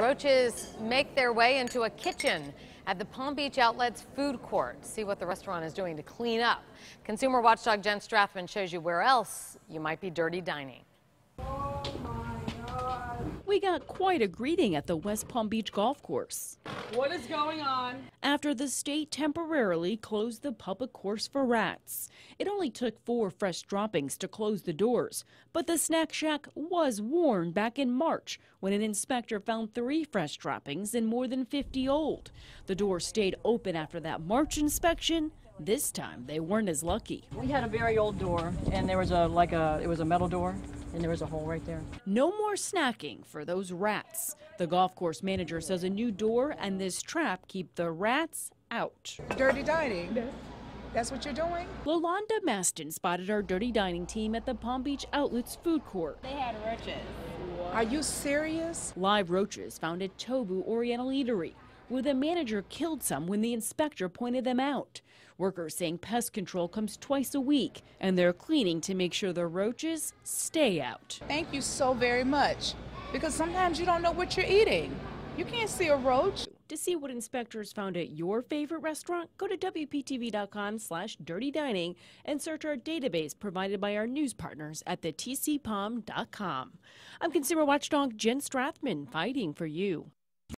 Roaches make their way into a kitchen at the Palm Beach Outlets food court. See what the restaurant is doing to clean up. Consumer watchdog Jen Strathman shows you where else you might be dirty dining. Oh my God. We got quite a greeting at the West Palm Beach Golf Course. What is going on? After the state temporarily closed the public course for rats. It only took 4 fresh droppings to close the doors, but the snack shack was warned back in March when an inspector found 3 fresh droppings and more than 50 old. The door stayed open after that March inspection. This time they weren't as lucky. We had a very old door, and there was it was a metal door. And there was a hole right there. No more snacking for those rats. The golf course manager says a new door and this trap keep the rats out. Dirty dining. That's what you're doing? Lolanda Mastin spotted our dirty dining team at the Palm Beach Outlets food court. They had roaches. What? Are you serious? Live roaches found at Tobu Oriental Eatery, where the manager killed some when the inspector pointed them out. Workers saying pest control comes twice a week, and they're cleaning to make sure the roaches stay out. Thank you so very much, because sometimes you don't know what you're eating. You can't see a roach. To see what inspectors found at your favorite restaurant, go to WPTV.com/dirty dining and search our database provided by our news partners at thetcpalm.com. I'm consumer watchdog Jen Strathman, fighting for you.